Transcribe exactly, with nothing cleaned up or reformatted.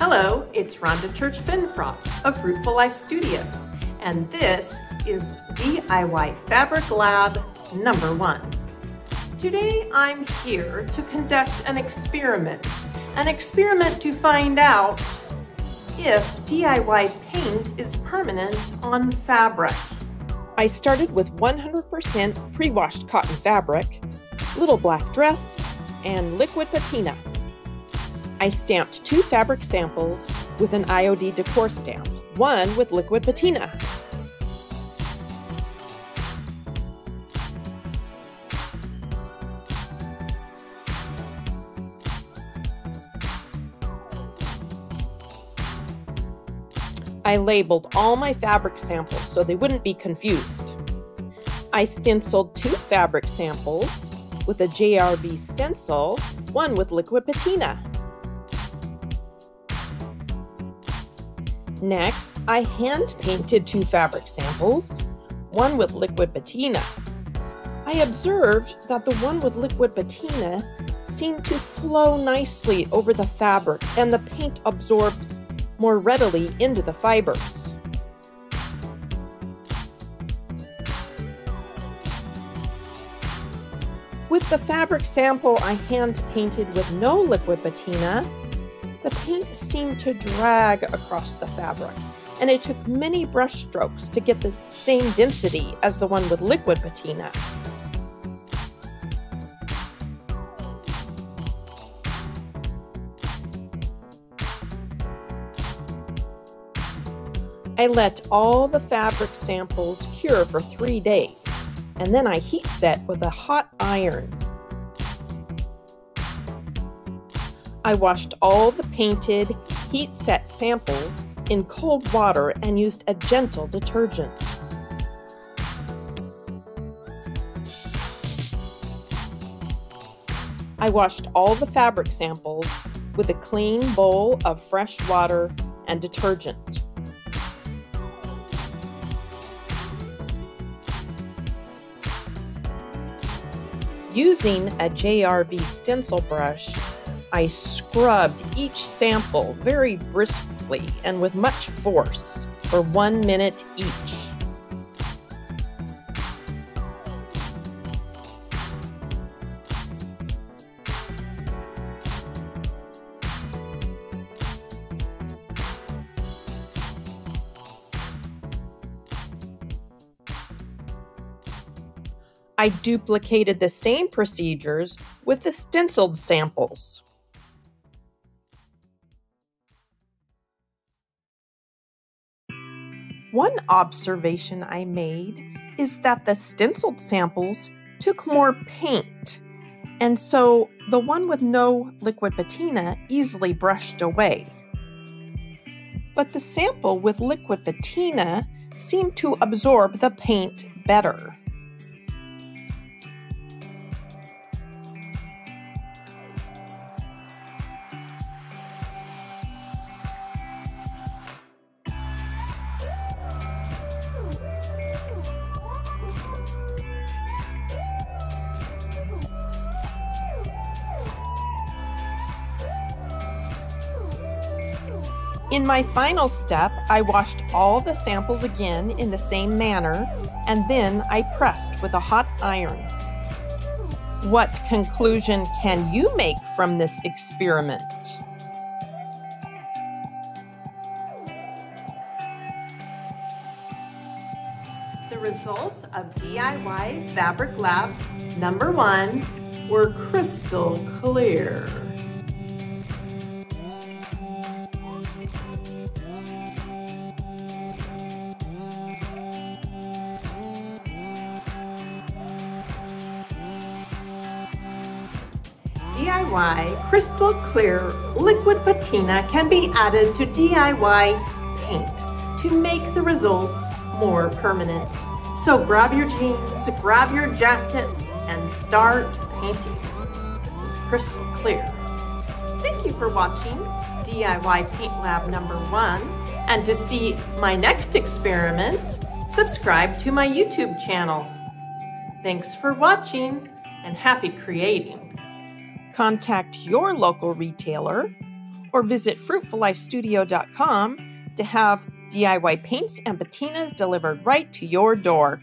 Hello, it's Rhonda Church Finfrock of Fruitful Life Studio, and this is D I Y Fabric Lab number one. Today I'm here to conduct an experiment, an experiment to find out if D I Y paint is permanent on fabric. I started with one hundred percent pre-washed cotton fabric, little black dress, and liquid patina. I stamped two fabric samples with an I O D decor stamp, one with liquid patina. I labeled all my fabric samples so they wouldn't be confused. I stenciled two fabric samples with a J R V stencil, one with liquid patina. Next, I hand painted two fabric samples, one with liquid patina. I observed that the one with liquid patina seemed to flow nicely over the fabric and the paint absorbed more readily into the fibers. With the fabric sample I hand painted with no liquid patina, the paint seemed to drag across the fabric, and it took many brush strokes to get the same density as the one with liquid patina. I let all the fabric samples cure for three days, and then I heat set with a hot iron. I washed all the painted, heat set samples in cold water and used a gentle detergent. I washed all the fabric samples with a clean bowl of fresh water and detergent. Using a J R V stencil brush, I scrubbed each sample very briskly and with much force for one minute each. I duplicated the same procedures with the stenciled samples. One observation I made is that the stenciled samples took more paint, and so the one with no liquid patina easily brushed away. But the sample with liquid patina seemed to absorb the paint better. In my final step, I washed all the samples again in the same manner, and then I pressed with a hot iron. What conclusion can you make from this experiment? The results of D I Y Fabric Lab number one were crystal clear. D I Y Crystal Clear Liquid Patina can be added to D I Y Paint to make the results more permanent. So grab your jeans, grab your jackets, and start painting with Crystal Clear. Thank you for watching D I Y Paint Lab number one. And to see my next experiment, subscribe to my YouTube channel. Thanks for watching and happy creating. Contact your local retailer or visit Fruitful Life Studio dot com to have D I Y paints and patinas delivered right to your door.